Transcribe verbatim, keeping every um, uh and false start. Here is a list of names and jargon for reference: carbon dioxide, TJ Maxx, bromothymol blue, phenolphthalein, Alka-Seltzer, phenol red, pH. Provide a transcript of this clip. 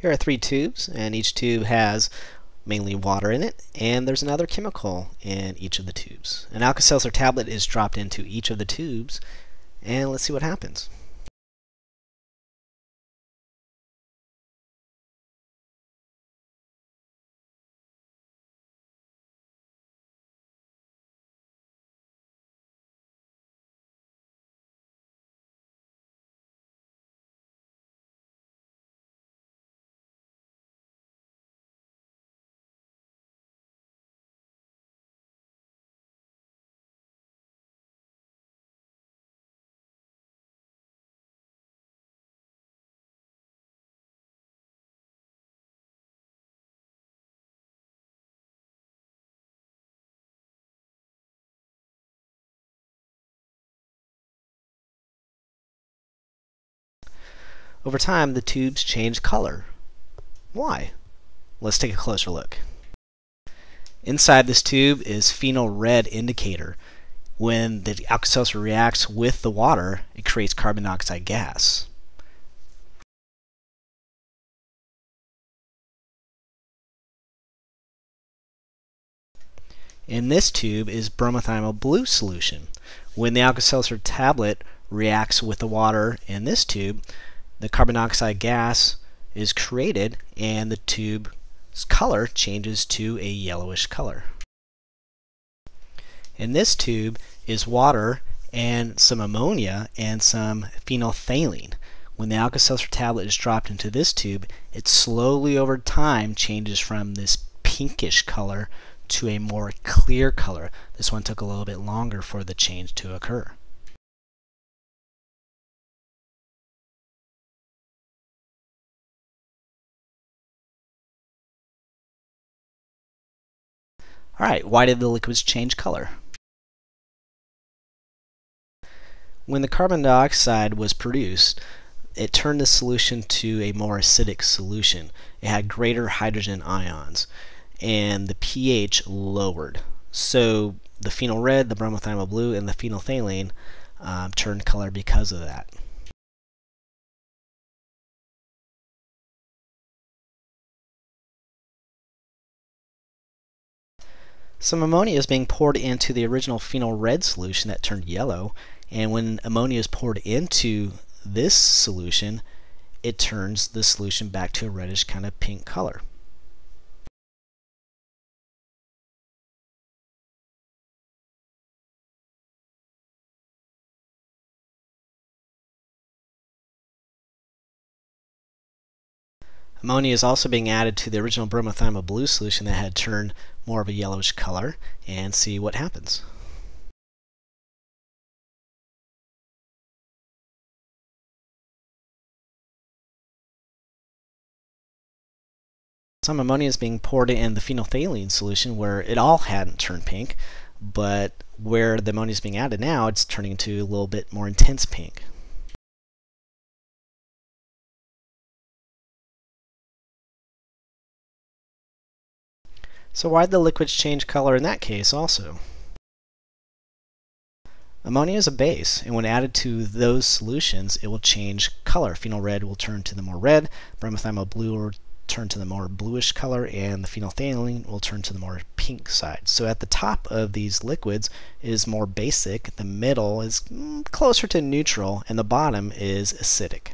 Here are three tubes, and each tube has mainly water in it, and there's another chemical in each of the tubes. An Alka-Seltzer tablet is dropped into each of the tubes, and let's see what happens. Over time, the tubes change color. Why? Let's take a closer look. Inside this tube is phenol red indicator. When the Alka-Seltzer reacts with the water, it creates carbon dioxide gas. In this tube is bromothymol blue solution. When the Alka-Seltzer tablet reacts with the water in this tube, the carbon dioxide gas is created and the tube's color changes to a yellowish color. In this tube is water and some ammonia and some phenolphthalein. When the Alka-Seltzer tablet is dropped into this tube, it slowly over time changes from this pinkish color to a more clear color. This one took a little bit longer for the change to occur. Alright, why did the liquids change color? When the carbon dioxide was produced, it turned the solution to a more acidic solution. It had greater hydrogen ions, and the pH lowered. So the phenol red, the bromothymol blue, and the phenolphthalein um, turned color because of that. Some ammonia is being poured into the original phenol red solution that turned yellow, and when ammonia is poured into this solution, it turns the solution back to a reddish kind of pink color. Ammonia is also being added to the original bromothymol blue solution that had turned more of a yellowish color, and see what happens. Some ammonia is being poured in the phenolphthalein solution where it all hadn't turned pink, but where the ammonia is being added now, it's turning into a little bit more intense pink. So why did the liquids change color in that case also? Ammonia is a base, and when added to those solutions, it will change color. Phenol red will turn to the more red, bromothymol blue will turn to the more bluish color, and the phenolphthalein will turn to the more pink side. So at the top of these liquids is more basic, the middle is closer to neutral, and the bottom is acidic.